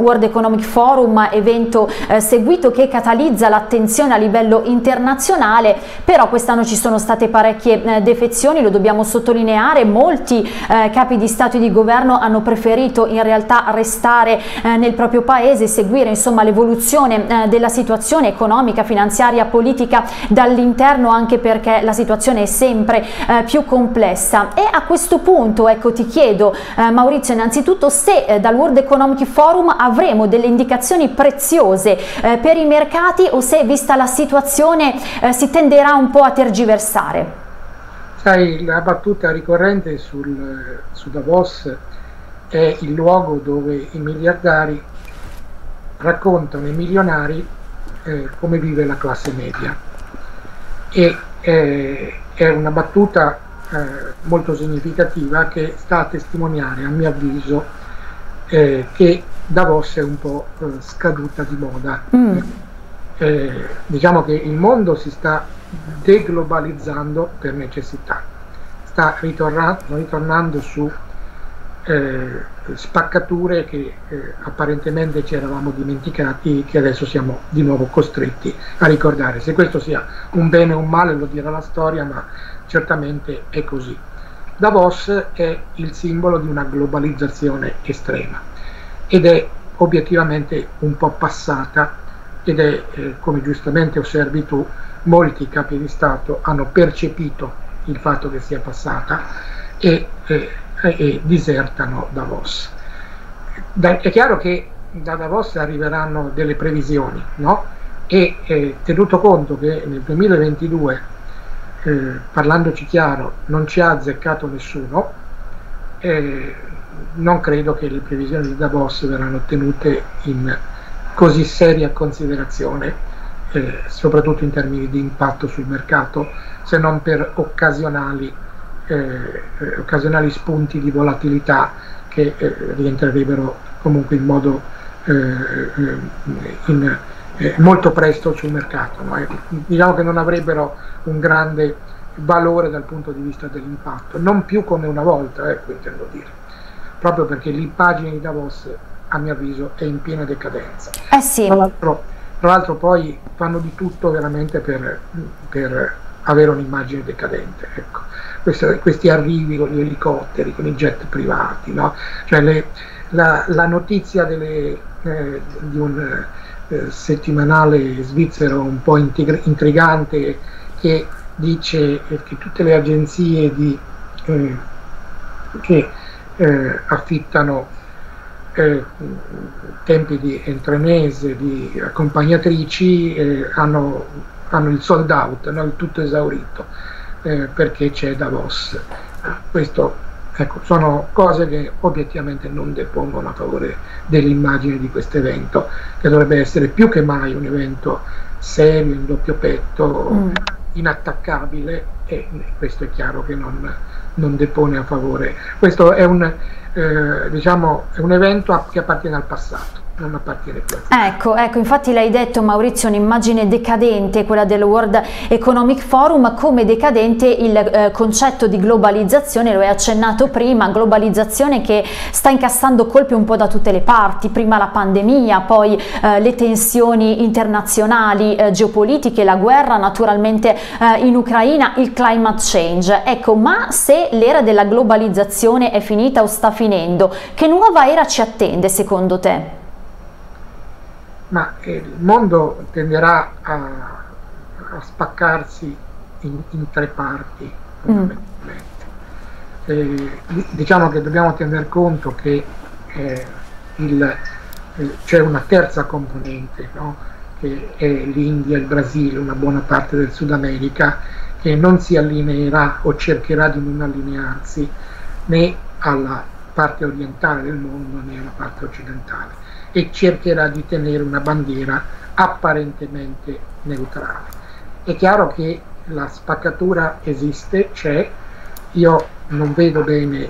World Economic Forum, evento seguito che catalizza l'attenzione a livello internazionale, però quest'anno ci sono state parecchie defezioni, lo dobbiamo sottolineare. Molti capi di Stato e di Governo hanno preferito in realtà restare nel proprio paese e seguire insomma l'evoluzione della situazione economica, finanziaria, politica dall'interno, anche perché la situazione è sempre più complessa. E a questo punto, ecco, ti chiedo Maurizio innanzitutto se dal World Economic Forum avremo delle indicazioni preziose per i mercati o se, vista la situazione, si tenderà un po' a tergiversare. Sai, la battuta ricorrente su Davos è il luogo dove i miliardari raccontano ai milionari come vive la classe media, e è una battuta molto significativa che sta a testimoniare, a mio avviso, che Davos è un po' scaduta di moda. Diciamo che il mondo si sta deglobalizzando per necessità, sta ritornando su spaccature che apparentemente ci eravamo dimenticati, che adesso siamo di nuovo costretti a ricordare. Se questo sia un bene o un male lo dirà la storia, ma certamente è così. Davos è il simbolo di una globalizzazione estrema ed è obiettivamente un po' passata, ed è, come giustamente osservi tu, molti capi di Stato hanno percepito il fatto che sia passata e disertano Davos. È chiaro che da Davos arriveranno delle previsioni, no? E tenuto conto che nel 2022, parlandoci chiaro, non ci ha azzeccato nessuno, non credo che le previsioni di Davos verranno tenute in così seria considerazione, soprattutto in termini di impatto sul mercato, se non per occasionali spunti di volatilità che rientrerebbero comunque in modo molto presto sul mercato, no? Diciamo che non avrebbero un grande valore dal punto di vista dell'impatto, non più come una volta, ecco, intendo dire, proprio perché l'immagine di Davos a mio avviso è in piena decadenza. Sì. Tra l'altro poi fanno di tutto veramente per avere un'immagine decadente, ecco. Questi arrivi con gli elicotteri, con i jet privati, no? Cioè la notizia di un settimanale svizzero un po' intrigante che dice che tutte le agenzie che affittano tempi di entrenese, di accompagnatrici, hanno il sold out, no? Il tutto esaurito, perché c'è Davos. Questo, ecco, sono cose che obiettivamente non depongono a favore dell'immagine di questo evento, che dovrebbe essere più che mai un evento serio, in doppio petto, inattaccabile, e questo è chiaro che non depone a favore. Questo è un evento che appartiene al passato, non appartiene più. Ecco, infatti l'hai detto Maurizio, un'immagine decadente, quella del World Economic Forum. Come decadente il concetto di globalizzazione, lo hai accennato prima, globalizzazione che sta incassando colpi un po' da tutte le parti, prima la pandemia, poi le tensioni internazionali, geopolitiche, la guerra naturalmente in Ucraina, il climate change. Ecco, ma se l'era della globalizzazione è finita o sta finendo, che nuova era ci attende secondo te? Ma il mondo tenderà a spaccarsi in tre parti. Diciamo che dobbiamo tener conto che c'è una terza componente, no? Che è l'India, il Brasile, una buona parte del Sud America, che non si allineerà o cercherà di non allinearsi né alla parte orientale del mondo né alla parte occidentale, e cercherà di tenere una bandiera apparentemente neutrale. È chiaro che la spaccatura esiste, c'è. Io non vedo bene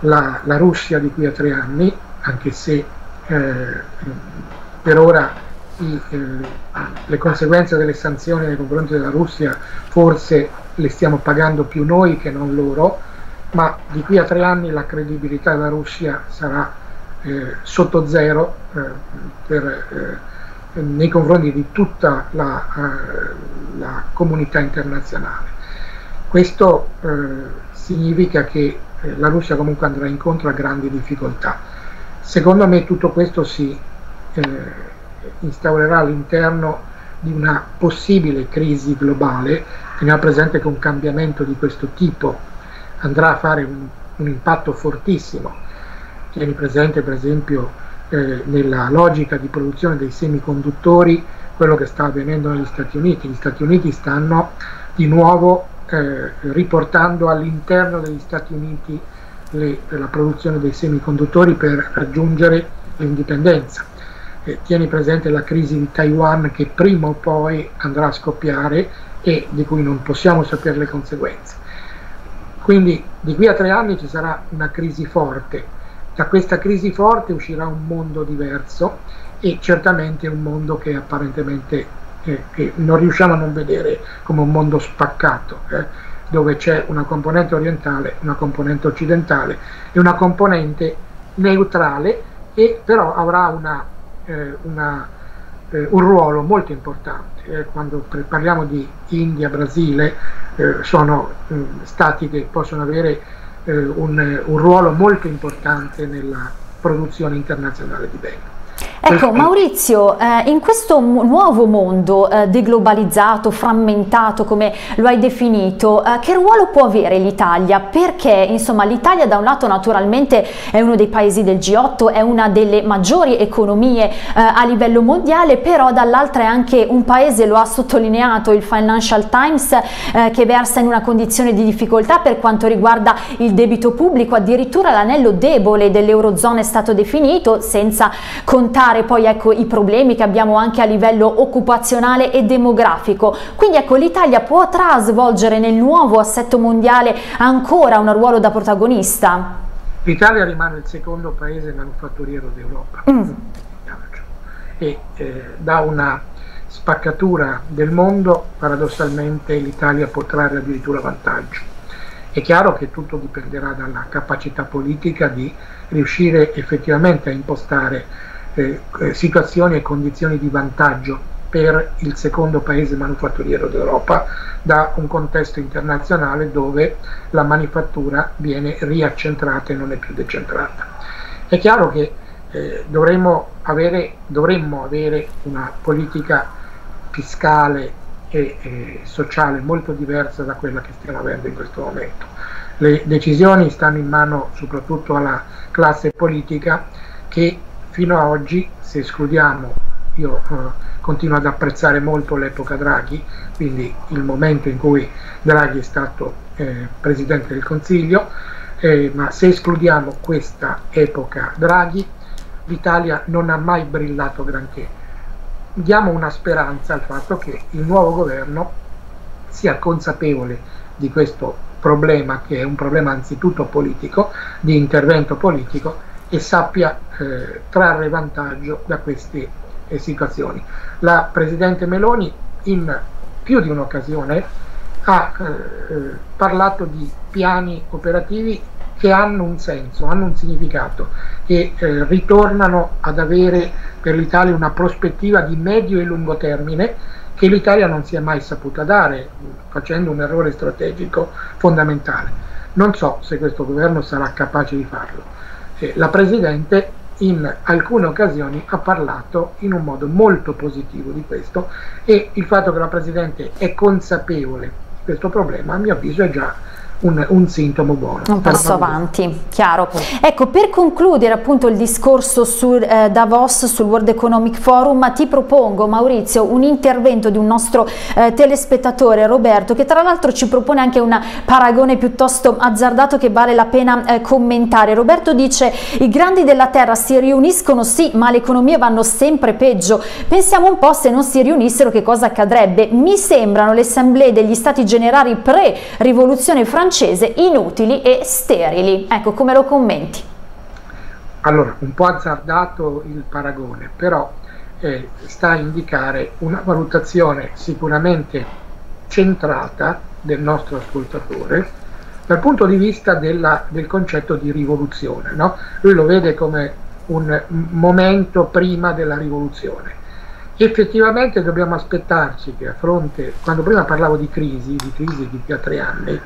la Russia di qui a 3 anni, anche se per ora le conseguenze delle sanzioni nei confronti della Russia forse le stiamo pagando più noi che non loro, ma di qui a 3 anni la credibilità della Russia sarà sotto zero nei confronti di tutta la comunità internazionale. Questo significa che la Russia comunque andrà incontro a grandi difficoltà. Secondo me tutto questo si instaurerà all'interno di una possibile crisi globale. Teniamo presente che un cambiamento di questo tipo andrà a fare un impatto fortissimo. Tieni presente per esempio nella logica di produzione dei semiconduttori quello che sta avvenendo negli Stati Uniti. Gli Stati Uniti stanno di nuovo riportando all'interno degli Stati Uniti la produzione dei semiconduttori per raggiungere l'indipendenza. Tieni presente la crisi di Taiwan, che prima o poi andrà a scoppiare e di cui non possiamo sapere le conseguenze. Quindi di qui a 3 anni ci sarà una crisi forte. Da questa crisi forte uscirà un mondo diverso, e certamente un mondo che apparentemente che non riusciamo a non vedere come un mondo spaccato, dove c'è una componente orientale, una componente occidentale e una componente neutrale, che però avrà un ruolo molto importante. Quando parliamo di India, Brasile, sono stati che possono avere un ruolo molto importante nella produzione internazionale di beni. Ecco Maurizio, in questo nuovo mondo deglobalizzato, frammentato come lo hai definito, che ruolo può avere l'Italia? Perché insomma l'Italia da un lato naturalmente è uno dei paesi del G8, è una delle maggiori economie a livello mondiale, però dall'altra è anche un paese, lo ha sottolineato il Financial Times, che versa in una condizione di difficoltà per quanto riguarda il debito pubblico. Addirittura l'anello debole dell'Eurozona è stato definito, senza contare poi ecco i problemi che abbiamo anche a livello occupazionale e demografico. Quindi ecco, l'Italia potrà svolgere nel nuovo assetto mondiale ancora un ruolo da protagonista? L'Italia rimane il secondo paese manufatturiero d'Europa e da una spaccatura del mondo paradossalmente l'Italia può trarre addirittura vantaggio. È chiaro che tutto dipenderà dalla capacità politica di riuscire effettivamente a impostare situazioni e condizioni di vantaggio per il secondo paese manufatturiero d'Europa da un contesto internazionale dove la manifattura viene riaccentrata e non è più decentrata. È chiaro che dovremmo avere una politica fiscale e sociale molto diversa da quella che stiamo avendo in questo momento. Le decisioni stanno in mano soprattutto alla classe politica, che fino a oggi, se escludiamo, io continuo ad apprezzare molto l'epoca Draghi, quindi il momento in cui Draghi è stato Presidente del Consiglio, ma se escludiamo questa epoca Draghi, l'Italia non ha mai brillato granché. Diamo una speranza al fatto che il nuovo governo sia consapevole di questo problema, che è un problema anzitutto politico, di intervento politico, e sappia trarre vantaggio da queste situazioni. La Presidente Meloni in più di un'occasione ha parlato di piani operativi che hanno un senso, hanno un significato, che ritornano ad avere per l'Italia una prospettiva di medio e lungo termine che l'Italia non si è mai saputa dare, facendo un errore strategico fondamentale. Non so se questo governo sarà capace di farlo. La Presidente in alcune occasioni ha parlato in un modo molto positivo di questo, e il fatto che la Presidente è consapevole di questo problema, a mio avviso, è già un sintomo buono. Un passo avanti, chiaro. Ecco, per concludere appunto il discorso su Davos, sul World Economic Forum, ti propongo Maurizio un intervento di un nostro telespettatore, Roberto, che tra l'altro ci propone anche un paragone piuttosto azzardato che vale la pena commentare. Roberto dice: i grandi della terra si riuniscono sì, ma le economie vanno sempre peggio. Pensiamo un po' se non si riunissero che cosa accadrebbe. Mi sembrano le assemblee degli stati generali pre-rivoluzione francese inutili e sterili. Ecco, come lo commenti? Allora, un po' azzardato il paragone, però sta a indicare una valutazione sicuramente centrata del nostro ascoltatore dal punto di vista del concetto di rivoluzione, no? Lui lo vede come un momento prima della rivoluzione. Effettivamente dobbiamo aspettarci che a fronte, quando prima parlavo di crisi di più a 3 anni,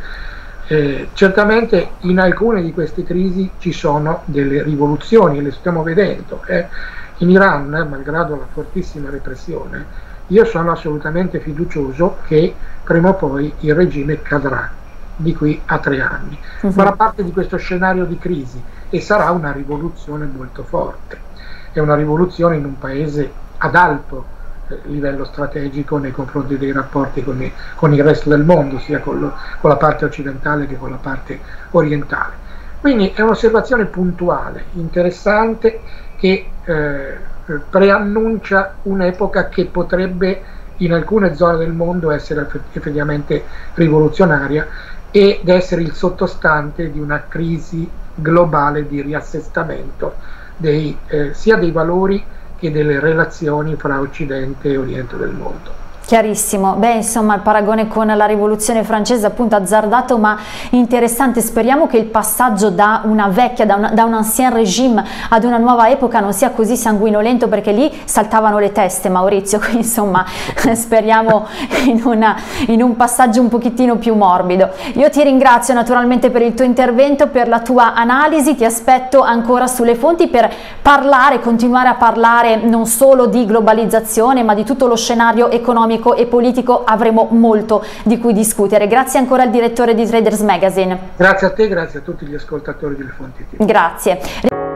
certamente in alcune di queste crisi ci sono delle rivoluzioni, le stiamo vedendo. In Iran, malgrado la fortissima repressione, io sono assolutamente fiducioso che prima o poi il regime cadrà, di qui a 3 anni. Farà parte di questo scenario di crisi e sarà una rivoluzione molto forte. È una rivoluzione in un paese ad alto livello strategico nei confronti dei rapporti con il resto del mondo, sia con la parte occidentale che con la parte orientale. Quindi è un'osservazione puntuale, interessante, che preannuncia un'epoca che potrebbe in alcune zone del mondo essere effettivamente rivoluzionaria ed essere il sottostante di una crisi globale di riassestamento dei, sia dei valori e delle relazioni fra Occidente e Oriente del mondo. Chiarissimo, beh, insomma il paragone con la rivoluzione francese appunto azzardato ma interessante. Speriamo che il passaggio da una vecchia, da un ancien regime ad una nuova epoca non sia così sanguinolento, perché lì saltavano le teste, Maurizio, quindi insomma speriamo in un passaggio un pochettino più morbido. Io ti ringrazio naturalmente per il tuo intervento, per la tua analisi, ti aspetto ancora sulle fonti per parlare, continuare a parlare non solo di globalizzazione ma di tutto lo scenario economico e politico. Avremo molto di cui discutere. Grazie ancora al direttore di Traders Magazine. Grazie a te, grazie a tutti gli ascoltatori di Le Fonti TV. Grazie.